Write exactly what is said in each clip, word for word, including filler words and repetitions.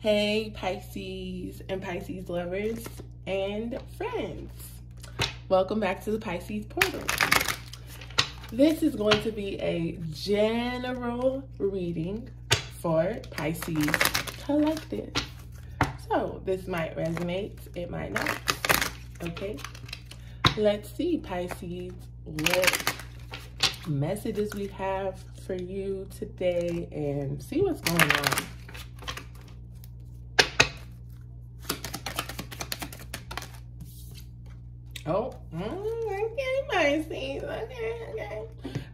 Hey Pisces and Pisces lovers and friends. Welcome back to the Pisces Portal. This is going to be a general reading for Pisces collective. So this might resonate, it might not. Okay, let's see Pisces, what messages we have for you today and see what's going on. Oh, okay, Pisces, okay, okay.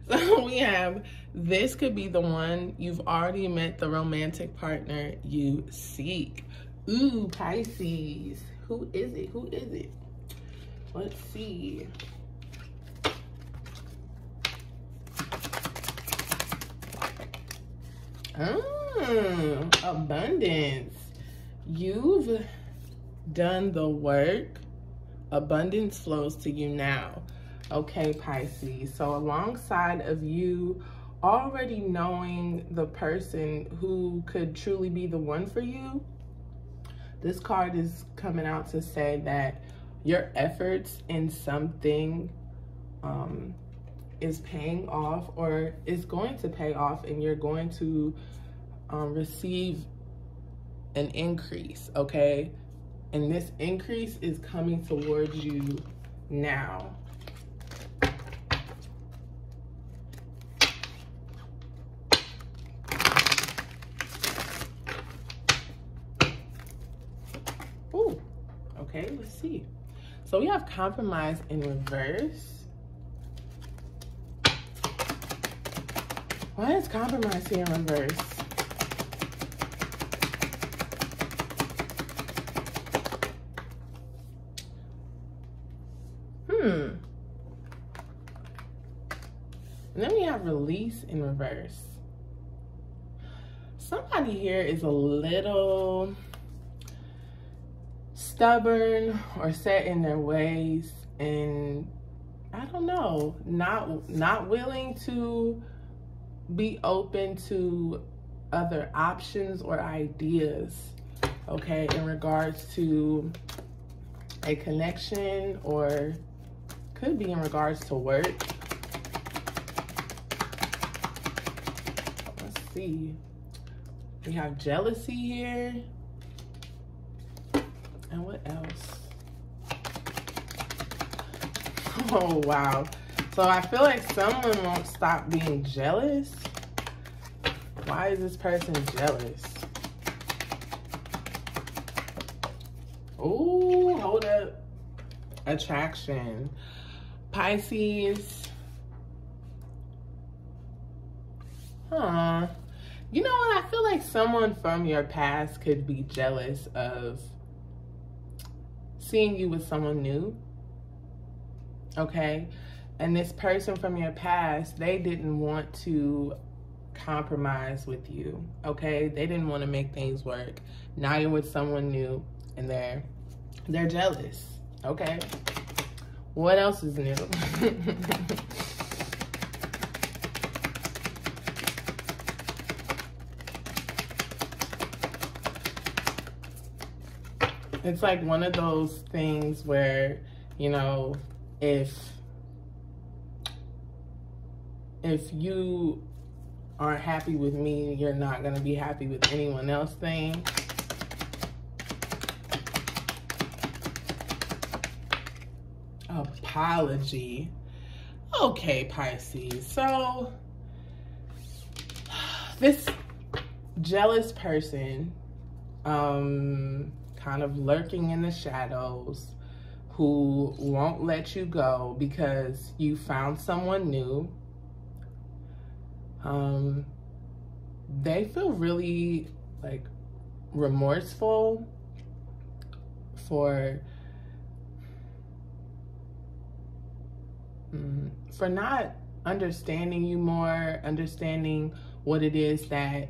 So we have, this could be the one. You've already met the romantic partner you seek. Ooh, Pisces, who is it, who is it? Let's see. Mm, abundance. You've done the work. Abundance flows to you now. Okay, Pisces. So alongside of you already knowing the person who could truly be the one for you, this card is coming out to say that your efforts in something um, is paying off or is going to pay off, and you're going to um, receive an increase, okay? And this increase is coming towards you now. Ooh, okay, let's see. So we have compromise in reverse. Why is compromise here in reverse? And then we have release in reverse. Somebody here is a little stubborn or set in their ways, and I don't know, not not willing to be open to other options or ideas, okay, in regards to a connection, or could be in regards to work. Let's see. We have jealousy here. And what else? Oh, wow. So I feel like someone won't stop being jealous. Why is this person jealous? Ooh, hold up. Attraction. Pisces, huh? You know what? I feel like someone from your past could be jealous of seeing you with someone new, okay? And this person from your past, they didn't want to compromise with you, okay? They didn't want to make things work. Now you're with someone new, and they're they're jealous, okay? What else is new? It's like one of those things where, you know, if if you aren't happy with me, you're not gonna be happy with anyone else thing. Apology. Okay, Pisces. So this jealous person, um, kind of lurking in the shadows, who won't let you go because you found someone new. Um, they feel really like remorseful for for not understanding you more, understanding what it is that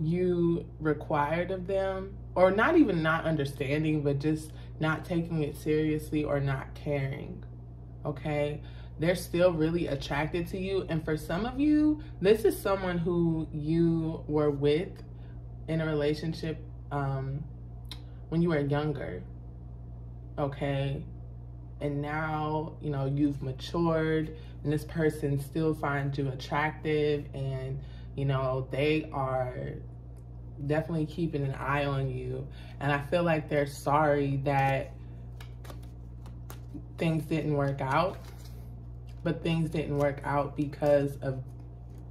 you required of them, or not even not understanding, but just not taking it seriously or not caring, okay? They're still really attracted to you. And for some of you, this is someone who you were with in a relationship um, when you were younger, okay? And now, you know, you've matured and this person still finds you attractive and, you know, they are definitely keeping an eye on you. And I feel like they're sorry that things didn't work out, but things didn't work out because of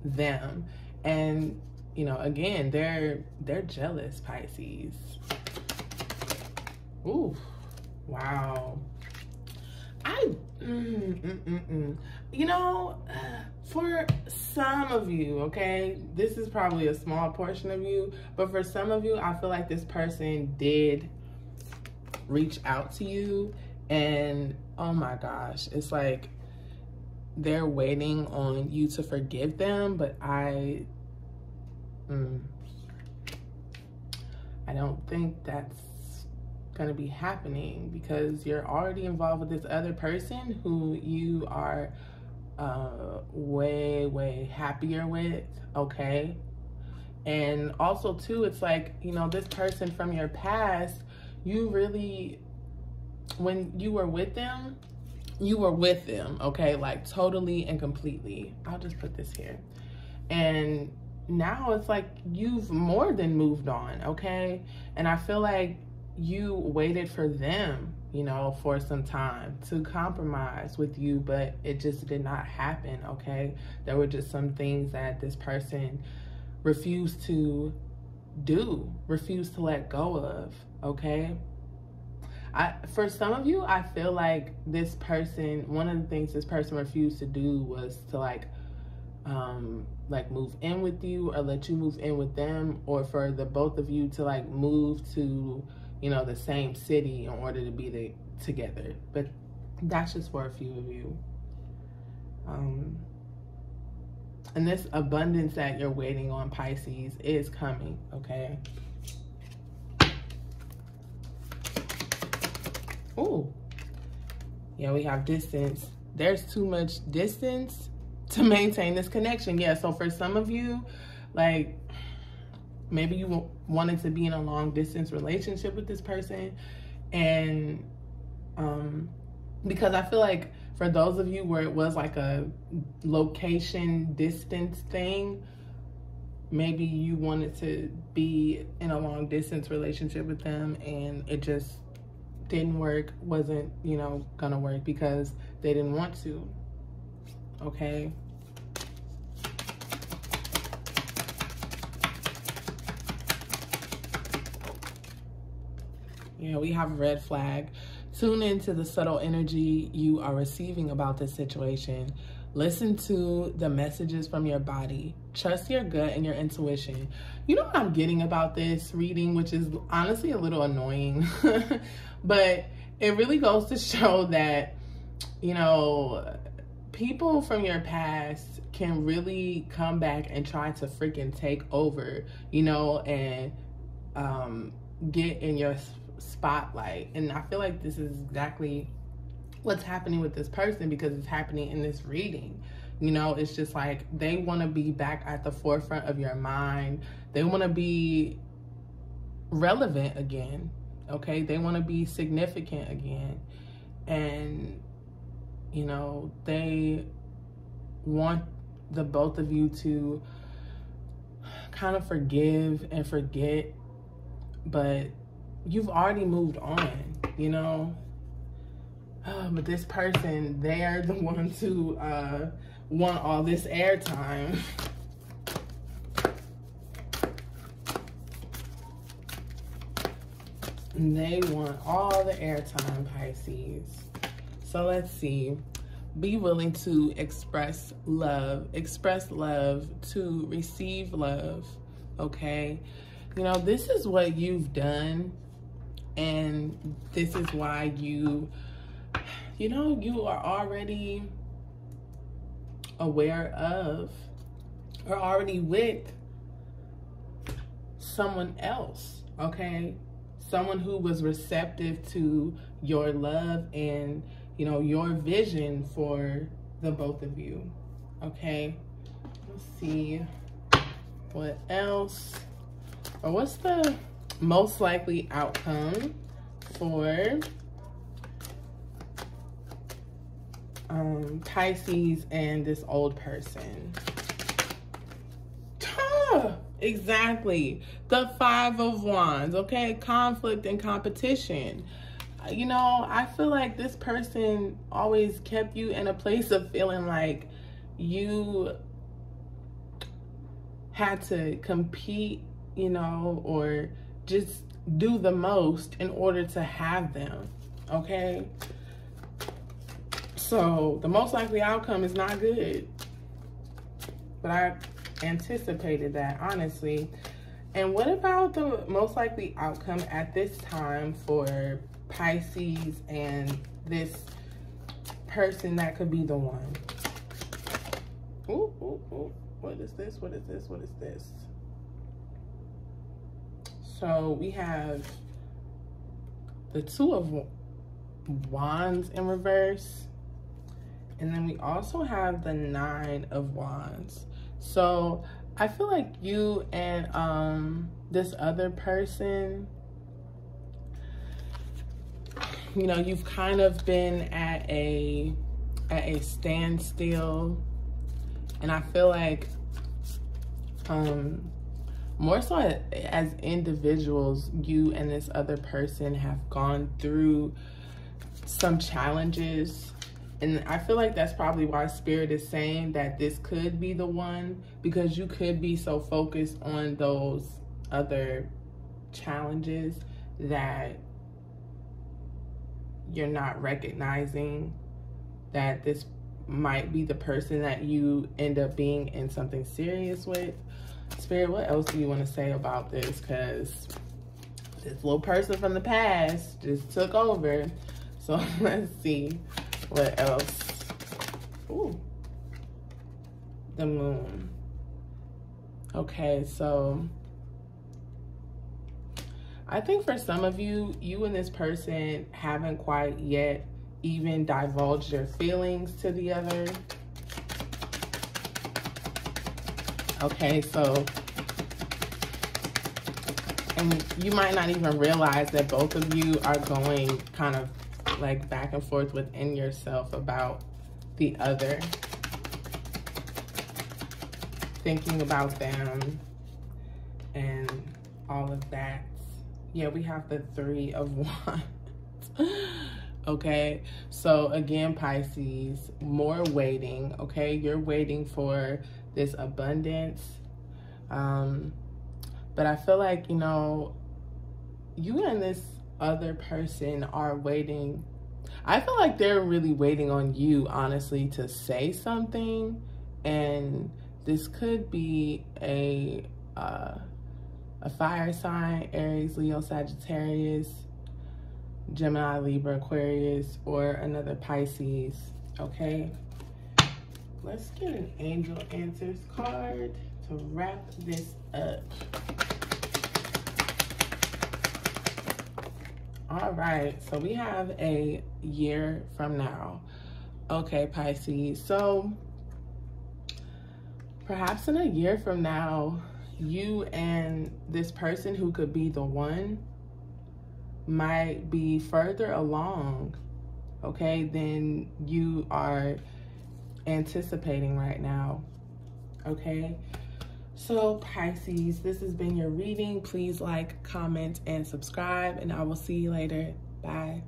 them. And, you know, again, they're, they're jealous, Pisces. Ooh, wow. I, mm, mm, mm, mm. You know, for some of you, okay, this is probably a small portion of you, but for some of you, I feel like this person did reach out to you, and oh my gosh, it's like they're waiting on you to forgive them, but I, mm, I don't think that's going to be happening, because you're already involved with this other person who you are uh, way, way happier with, okay? And also, too, it's like, you know, this person from your past, you really, when you were with them, you were with them, okay? Like, totally and completely. I'll just put this here. And now it's like you've more than moved on, okay? And I feel like you waited for them, you know, for some time to compromise with you, but it just did not happen, okay? There were just some things that this person refused to do, refused to let go of, okay? I, for some of you, I feel like this person, one of the things this person refused to do was to like, um, like move in with you or let you move in with them, or for the both of you to like move to, you know, the same city in order to be the, together. But that's just for a few of you. Um, and this abundance that you're waiting on, Pisces, is coming, okay? Ooh. Yeah, we have distance. There's too much distance to maintain this connection. Yeah, so for some of you, like, maybe you wanted to be in a long distance relationship with this person. And um, because I feel like for those of you where it was like a location distance thing, maybe you wanted to be in a long distance relationship with them and it just didn't work, wasn't, you know, gonna work because they didn't want to, okay? You know, we have a red flag. Tune into the subtle energy you are receiving about this situation. Listen to the messages from your body. Trust your gut and your intuition. You know what I'm getting about this reading, which is honestly a little annoying, but it really goes to show that, you know, people from your past can really come back and try to freaking take over, you know, and um, get in your spotlight. And I feel like this is exactly what's happening with this person, because it's happening in this reading. You know, it's just like they want to be back at the forefront of your mind. They want to be relevant again, okay? They want to be significant again. And, you know, they want the both of you to kind of forgive and forget, but you've already moved on, you know? Oh, but this person, they are the ones who uh, want all this airtime. And they want all the airtime, Pisces. So let's see. Be willing to express love. Express love to receive love, okay? You know, this is what you've done. And this is why you, you know, you are already aware of or already with someone else, okay? Someone who was receptive to your love and, you know, your vision for the both of you, okay? Let's see what else what's the most likely outcome for um, Pisces and this old person? Exactly. The Five of Wands, okay? Conflict and competition. You know, I feel like this person always kept you in a place of feeling like you had to compete, you know, or just do the most in order to have them, okay? So the most likely outcome is not good. But I anticipated that, honestly. And what about the most likely outcome at this time for Pisces and this person that could be the one? Ooh, ooh, ooh. What is this? What is this? What is this? So we have the Two of Wands in reverse. And then we also have the Nine of Wands. So I feel like you and um, this other person, you know, you've kind of been at a, at a standstill. And I feel like um, more so as individuals, you and this other person have gone through some challenges. And I feel like that's probably why Spirit is saying that this could be the one, because you could be so focused on those other challenges that you're not recognizing that this might be the person that you end up being in something serious with. Spirit, what else do you want to say about this? Because this little person from the past just took over. So let's see. What else? Ooh, the Moon. Okay, so I think for some of you, you and this person haven't quite yet even divulged your feelings to the other. Okay, so, and you might not even realize that both of you are going kind of like back and forth within yourself about the other, thinking about them and all of that. Yeah, we have the Three of Wands. Okay, so again, Pisces, more waiting. Okay, you're waiting for this abundance, um but I feel like, you know, you and this other person are waiting. I feel like they're really waiting on you, honestly, to say something. And this could be a uh, a fire sign, Aries, Leo, Sagittarius, Gemini, Libra, Aquarius, or another Pisces. Okay, let's get an angel answers card to wrap this up. All right, so we have a year from now. Okay, Pisces, so perhaps in a year from now, you and this person who could be the one might be further along, okay, than you are anticipating right now, okay? So Pisces, this has been your reading. Please like, comment, and subscribe, and I will see you later. Bye.